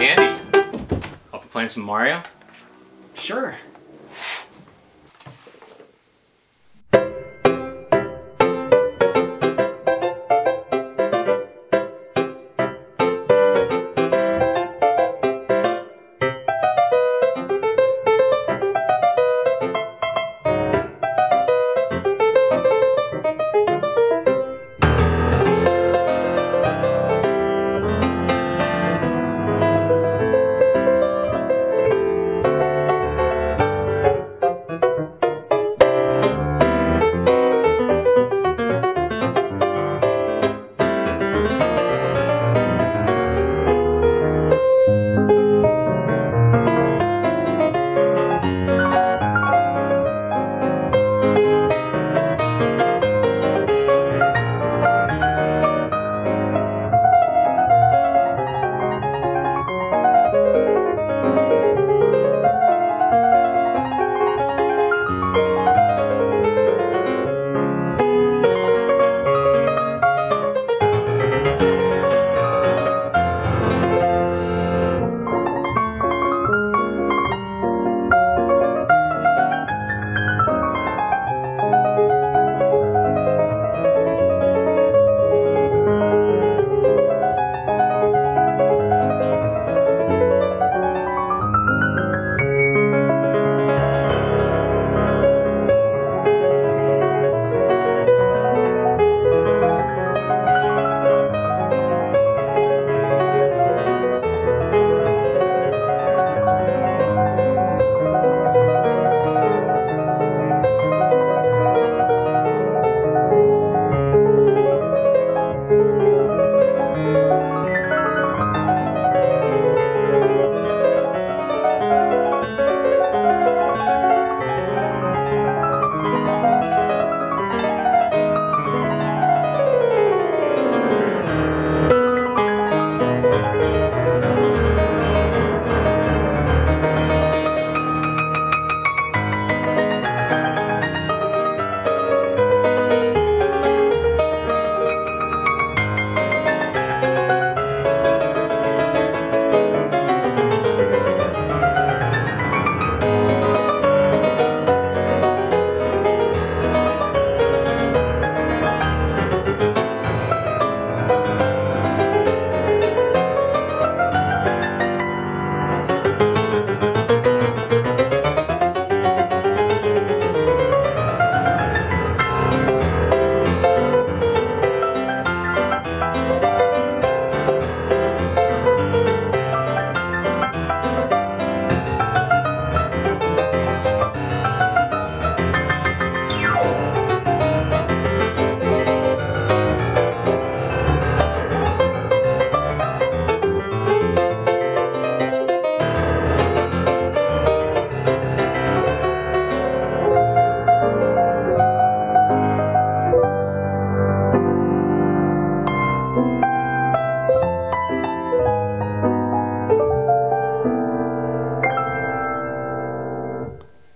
Andy, up for playing some Mario? Sure.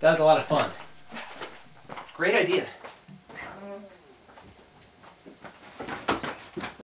That was a lot of fun. Great idea.